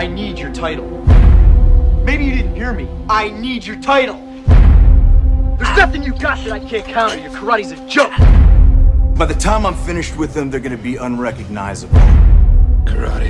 I need your title. Maybe you didn't hear me. I need your title. There's nothing you got that I can't counter. Your karate's a joke. By the time I'm finished with them, they're gonna be unrecognizable. Karate